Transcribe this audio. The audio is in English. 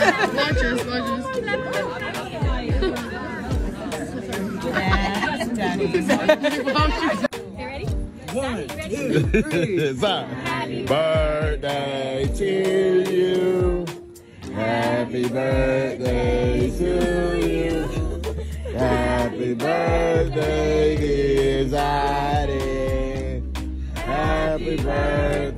Watchers, watchers. You ready? 1, 2, 3. Happy birthday to you. Happy birthday to you. Happy birthday, dear Zydn. Happy birthday.